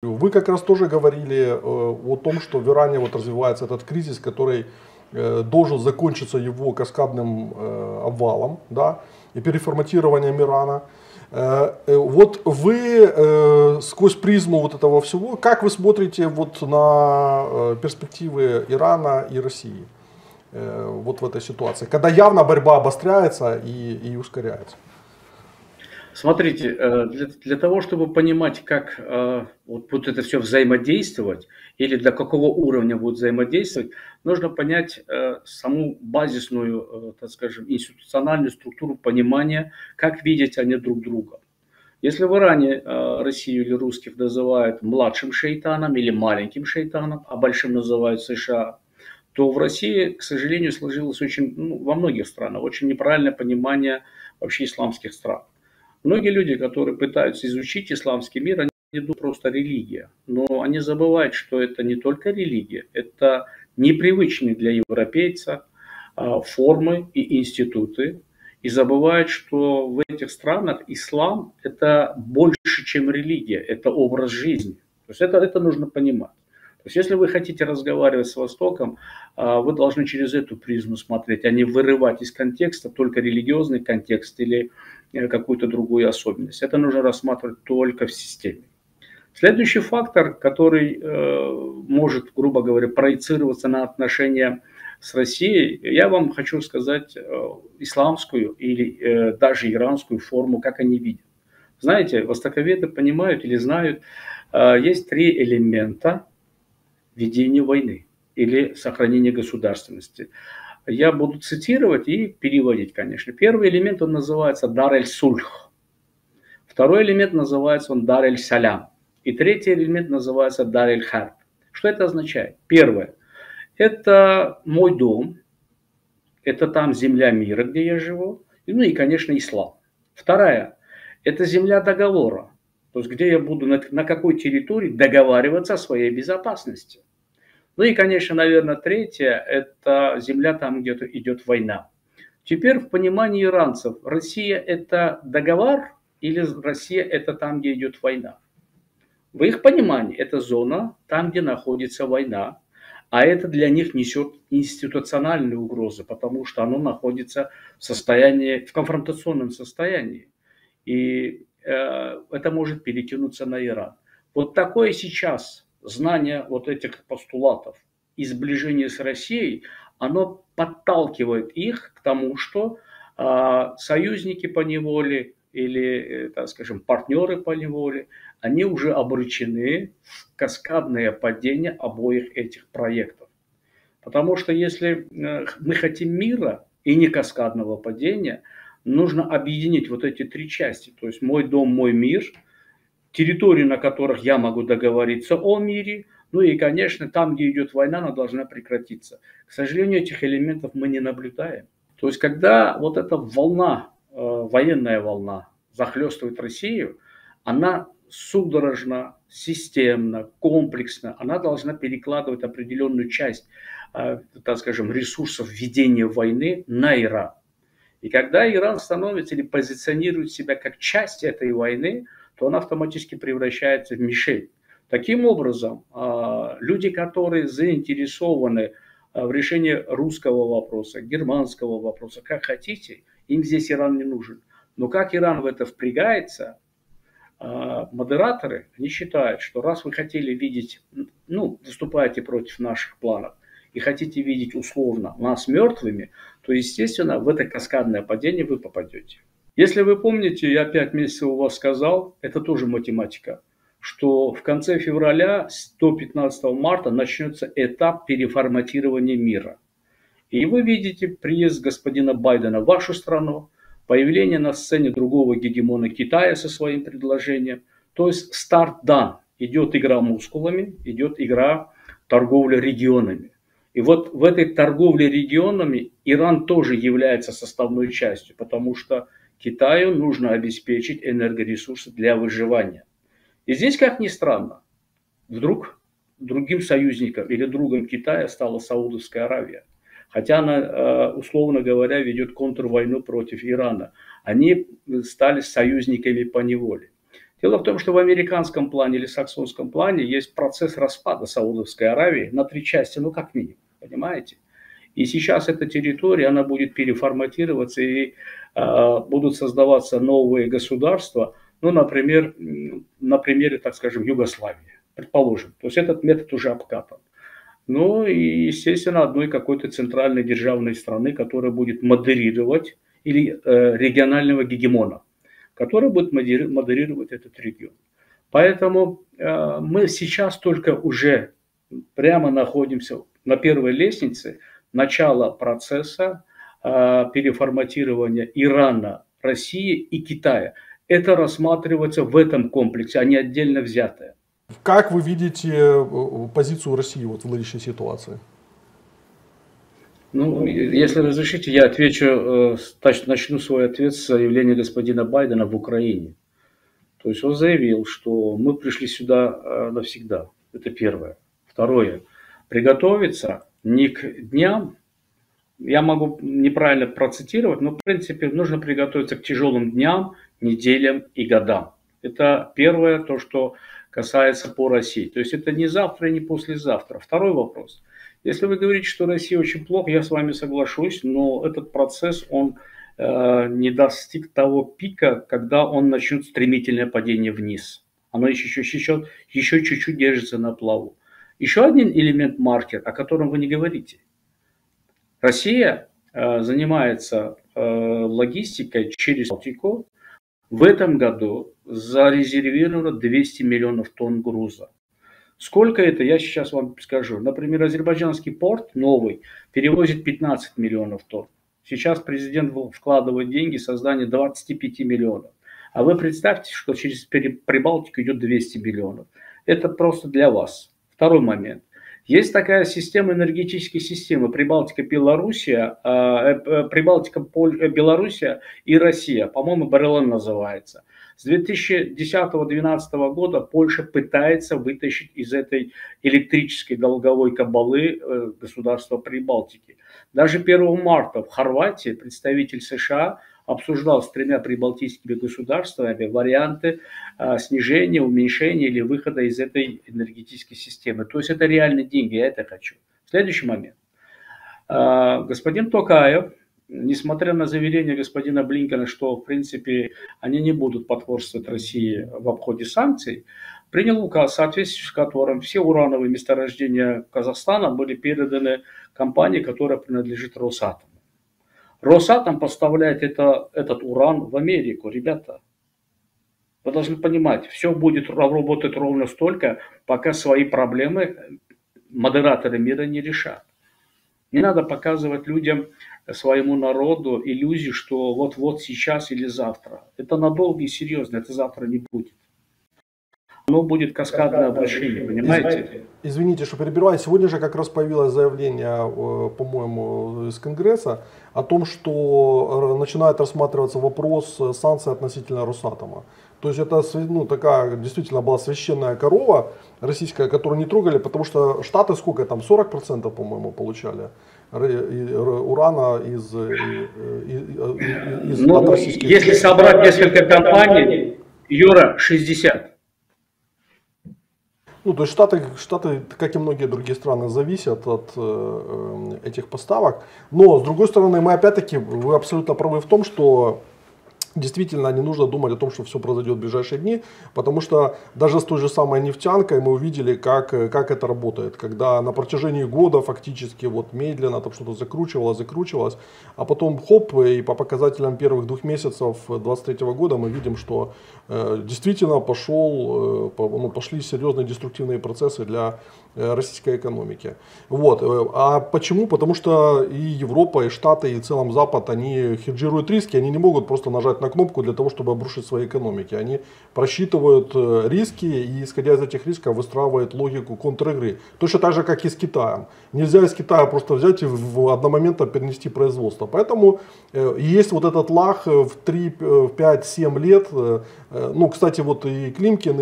Вы как раз тоже говорили о том, что в Иране вот развивается этот кризис, который должен закончиться его каскадным обвалом, да, и переформатированием Ирана. Вот вы сквозь призму вот этого всего, как вы смотрите вот на перспективы Ирана и России вот в этой ситуации, когда явно борьба обостряется и ускоряется? Смотрите, для того, чтобы понимать, как вот это все взаимодействовать или до какого уровня будет взаимодействовать, нужно понять саму базисную, так скажем, институциональную структуру понимания, как видят они друг друга. Если в Иране Россию или русских называют младшим шейтаном или маленьким шейтаном, а большим называют США, то в России, к сожалению, сложилось очень, во многих странах, очень неправильное понимание вообще исламских стран. Многие люди, которые пытаются изучить исламский мир, они идут просто религия. Но они забывают, что это не только религия, это непривычные для европейца формы и институты. И забывают, что в этих странах ислам – это больше, чем религия, это образ жизни. То есть это нужно понимать. То есть если вы хотите разговаривать с Востоком, вы должны через эту призму смотреть, а не вырывать из контекста только религиозный контекст или какую-то другую особенность. Это нужно рассматривать только в системе. Следующий фактор, который может, грубо говоря, проецироваться на отношения с Россией, я вам хочу сказать исламскую или даже иранскую форму, как они видят. Знаете, востоковеды понимают или знают, есть три элемента ведения войны или сохранения государственности. Я буду цитировать и переводить, конечно. Первый элемент, он называется Дар-эль-Сульх. Второй элемент называется он Дар-эль-Салям. И третий элемент называется Дар-эль-Харб. Что это означает? Первое. Это мой дом. Это там земля мира, где я живу. Ну и, конечно, ислам. Вторая. Это земля договора. То есть, где я буду, на какой территории договариваться о своей безопасности. Ну и, конечно, наверное, третье – это земля там, где идет война. Теперь в понимании иранцев Россия – это договор или Россия – это там, где идет война. В их понимании это зона там, где находится война, а это для них несет институциональные угрозы, потому что оно находится в конфронтационном состоянии. И это может перекинуться на Иран. Вот такое сейчас знание вот этих постулатов и сближение с Россией, оно подталкивает их к тому, что союзники поневоле или, так скажем, партнеры поневоле, они уже обречены в каскадное падение обоих этих проектов. Потому что если мы хотим мира и не каскадного падения, нужно объединить вот эти три части, то есть мой дом, мой мир, территории, на которых я могу договориться о мире, ну и, конечно, там, где идет война, она должна прекратиться. К сожалению, этих элементов мы не наблюдаем. То есть, когда вот эта волна, военная волна захлестывает Россию, она судорожно, системно, комплексно, она должна перекладывать определенную часть, так скажем, ресурсов ведения войны на Иран. И когда Иран становится или позиционирует себя как часть этой войны, то она автоматически превращается в мишень. Таким образом, люди, которые заинтересованы в решении русского вопроса, германского вопроса, как хотите, им здесь Иран не нужен. Но как Иран в это впрягается, модераторы, они считают, что раз вы хотели видеть, выступаете против наших планов и хотите видеть условно нас мертвыми, то, естественно, в это каскадное падение вы попадете. Если вы помните, я 5 месяцев у вас сказал, это тоже математика, что в конце февраля, до 15 марта начнется этап переформатирования мира. И вы видите приезд господина Байдена в вашу страну, появление на сцене другого гегемона Китая со своим предложением. То есть старт дан, идет игра мускулами, идет игра торговля регионами. И вот в этой торговле регионами Иран тоже является составной частью, потому что Китаю нужно обеспечить энергоресурсы для выживания. И здесь, как ни странно, вдруг другим союзником или другом Китая стала Саудовская Аравия. Хотя она, условно говоря, ведет контрвойну против Ирана. Они стали союзниками поневоле. Дело в том, что в американском плане или саксонском плане есть процесс распада Саудовской Аравии на три части, ну как минимум, понимаете? И сейчас эта территория, она будет переформатироваться и будут создаваться новые государства, ну, например, на примере, так скажем, Югославии, предположим. То есть этот метод уже обкатан. Ну и, естественно, одной какой-то центральной державной страны, которая будет модерировать, или регионального гегемона, который будет модерировать этот регион. Поэтому мы сейчас только уже прямо находимся на первой лестнице начала процесса переформатирования Ирана, России и Китая. Это рассматривается в этом комплексе, а не отдельно взятое. Как вы видите позицию России вот в нынешней ситуации? Ну, если разрешите, я отвечу, начну свой ответ с заявления господина Байдена в Украине. То есть он заявил, что мы пришли сюда навсегда. Это первое. Второе. Приготовиться не к дням, я могу неправильно процитировать, но в принципе нужно приготовиться к тяжелым дням, неделям и годам. Это первое, то, что касается по России. То есть это не завтра и не послезавтра. Второй вопрос. Если вы говорите, что Россия очень плохо, я с вами соглашусь, но этот процесс, он не достиг того пика, когда он начнет стремительное падение вниз. Оно еще чуть-чуть держится на плаву. Еще один элемент, маркер, о котором вы не говорите. Россия занимается логистикой через Балтику. В этом году зарезервировано 200 миллионов тонн груза. Сколько это, я сейчас вам скажу. Например, азербайджанский порт новый перевозит 15 миллионов тонн. Сейчас президент вкладывает деньги в создание 25 миллионов. А вы представьте, что через Прибалтику идет 200 миллионов. Это просто для вас. Второй момент. Есть такая система, энергетические системы. Прибалтика, Белоруссия, Белоруссия и Россия. По-моему, Барелон называется. С 2010-2012 года Польша пытается вытащить из этой электрической долговой кабалы государства Прибалтики. Даже 1 марта в Хорватии представитель США обсуждал с 3 прибалтийскими государствами варианты снижения, уменьшения или выхода из этой энергетической системы. То есть это реальные деньги, я это хочу. Следующий момент. Господин Токаев, несмотря на заверение господина Блинкена, что, в принципе, они не будут потворствовать России в обходе санкций, принял указ, в соответствии с которым все урановые месторождения Казахстана были переданы компании, которая принадлежит Росатому. Росатом поставляет этот уран в Америку. Ребята, вы должны понимать, все будет работать ровно столько, пока свои проблемы модераторы мира не решат. Не надо показывать людям, своему народу иллюзию, что вот-вот сейчас или завтра. Это надолго и серьезно, это завтра не будет. Оно будет каскадное обращение, понимаете? Извините, что перебиваю. Сегодня же как раз появилось заявление, по-моему, из Конгресса о том, что начинает рассматриваться вопрос санкций относительно Росатома. То есть это, ну, такая действительно была священная корова российская, которую не трогали, потому что Штаты сколько там, 40%, по-моему, получали урана из ну, если собрать несколько компаний, Юра, 60. Ну, то есть Штаты, как и многие другие страны, зависят от этих поставок. Но, с другой стороны, мы опять-таки, вы абсолютно правы в том, что действительно не нужно думать о том, что все произойдет в ближайшие дни, потому что даже с той же самой нефтянкой мы увидели, как это работает, когда на протяжении года фактически вот медленно там что-то закручивалось, а потом хоп, и по показателям первых 2 месяцев 2023 года мы видим, что действительно пошли серьезные деструктивные процессы для российской экономики. Вот. А почему? Потому что и Европа, и Штаты, и в целом Запад, они хеджируют риски, они не могут просто нажать на кнопку для того, чтобы обрушить свои экономики. Они просчитывают риски и, исходя из этих рисков, выстраивают логику контр-игры. Точно так же, как и с Китаем. Нельзя из Китая просто взять и в одномоментно перенести производство. Поэтому есть вот этот лаг в 3, 5, 7 лет. Ну, кстати, вот и Климкин,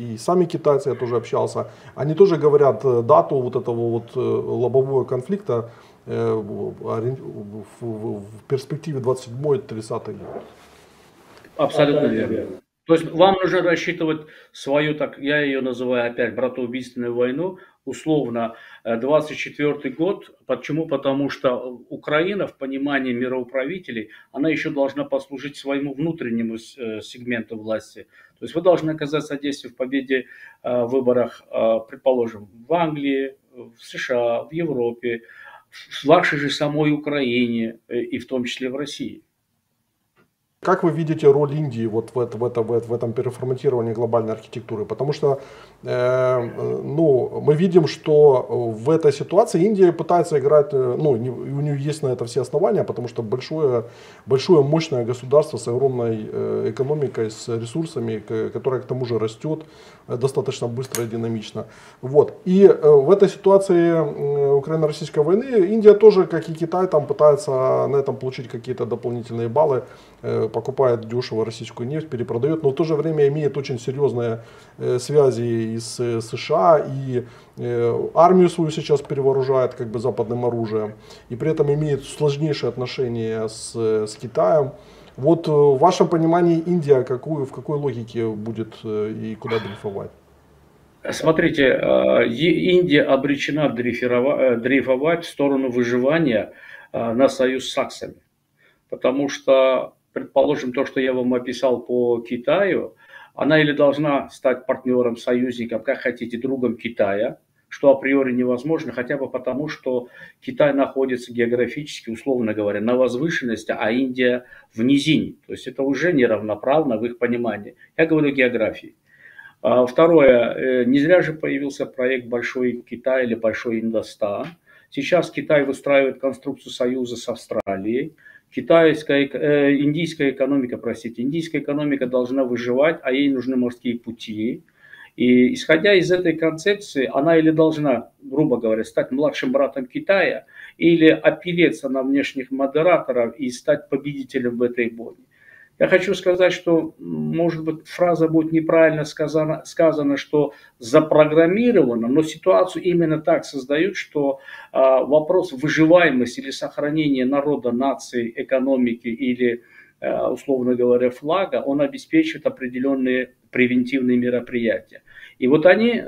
и сами китайцы, я тоже общался, они тоже говорят дату вот этого вот лобового конфликта в перспективе 27-30 лет. Абсолютно верно. То есть вам нужно рассчитывать свою, так я ее называю опять, братоубийственную войну, условно, 24-й год. Почему? Потому что Украина, в понимании мироуправителей, она еще должна послужить своему внутреннему сегменту власти. То есть вы должны оказать содействие в победе в выборах, предположим, в Англии, в США, в Европе, в вашей же самой Украине и в том числе в России. Как вы видите роль Индии вот в этом переформатировании глобальной архитектуры? Потому что ну, мы видим, что в этой ситуации Индия пытается играть, ну, у нее есть на это все основания, потому что большое мощное государство с огромной экономикой, с ресурсами, которое к тому же растет достаточно быстро и динамично. Вот. И в этой ситуации Украино-Российской войны Индия тоже, как и Китай, там пытается на этом получить какие-то дополнительные баллы, покупает дешево российскую нефть, перепродает, но в то же время имеет очень серьезные связи и с США, и армию свою сейчас перевооружает как бы западным оружием, и при этом имеет сложнейшие отношения с Китаем. Вот в вашем понимании Индия в какой логике будет и куда дрейфовать? Смотрите, Индия обречена дрейфовать в сторону выживания на союз с саксами, потому что предположим, то, что я вам описал по Китаю, она или должна стать партнером, союзником, как хотите, другом Китая, что априори невозможно, хотя бы потому, что Китай находится географически, условно говоря, на возвышенности, а Индия в низине. То есть это уже неравноправно в их понимании. Я говорю о географии. Второе, не зря же появился проект «Большой Китай» или «Большой Индостан». Сейчас Китай выстраивает конструкцию союза с Австралией. Индийская экономика должна выживать, а ей нужны морские пути. И исходя из этой концепции, она или должна, грубо говоря, стать младшим братом Китая, или опереться на внешних модераторов и стать победителем в этой бойне. Я хочу сказать, что, может быть, фраза будет неправильно сказана, что запрограммировано, но ситуацию именно так создают, что вопрос выживаемости или сохранения народа, нации, экономики или, условно говоря, флага, он обеспечивает определенные превентивные мероприятия. И вот они,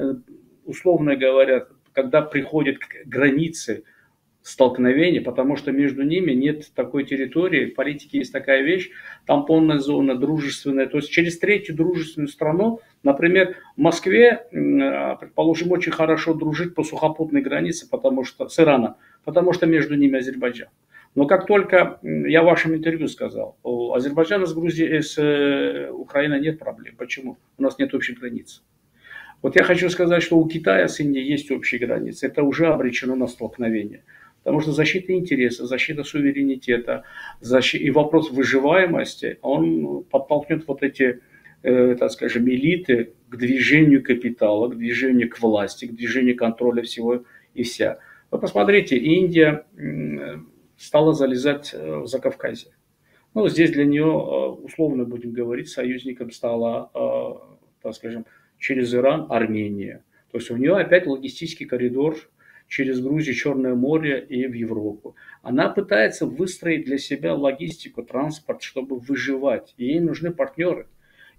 условно говоря, когда приходят к границе столкновений, потому что между ними нет такой территории, в политике есть такая вещь, тампонная зона, дружественная, то есть через третью дружественную страну, например, в Москве, предположим, очень хорошо дружить по сухопутной границе, потому что с Ираном, потому что между ними Азербайджан. Но как только, я в вашем интервью сказал, у Азербайджана с Грузией, с Украиной нет проблем. Почему? У нас нет общей границы. Вот я хочу сказать, что у Китая с Индией есть общие границы, это уже обречено на столкновение. Потому что защита интереса, защита суверенитета и вопрос выживаемости, он подтолкнет вот эти, так скажем, элиты к движению капитала, к движению к власти, к движению контроля всего и вся. Вы посмотрите, Индия стала залезать в Закавказье. Ну, здесь для нее, условно будем говорить, союзником стала, так скажем, через Иран Армения. То есть у нее опять логистический коридор через Грузию, Черное море и в Европу. Она пытается выстроить для себя логистику, транспорт, чтобы выживать. И ей нужны партнеры.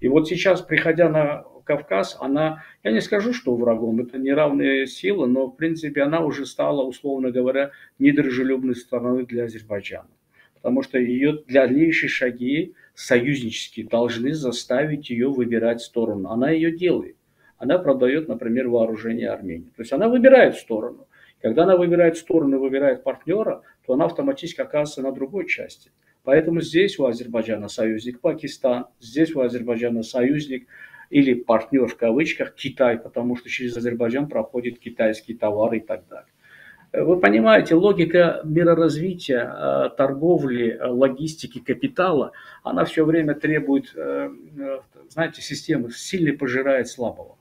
И вот сейчас, приходя на Кавказ, она, я не скажу, что врагом, это неравные силы, но в принципе она уже стала, условно говоря, недружелюбной стороной для Азербайджана. Потому что ее дальнейшие шаги союзнические должны заставить ее выбирать сторону. Она ее делает. Она продает, например, вооружение Армении. То есть она выбирает сторону. Когда она выбирает сторону и выбирает партнера, то она автоматически оказывается на другой части. Поэтому здесь у Азербайджана союзник Пакистан, здесь у Азербайджана союзник или партнер в кавычках Китай, потому что через Азербайджан проходят китайские товары и так далее. Вы понимаете, логика мироразвития, торговли, логистики, капитала, она все время требует, знаете, системы, сильный пожирает слабого.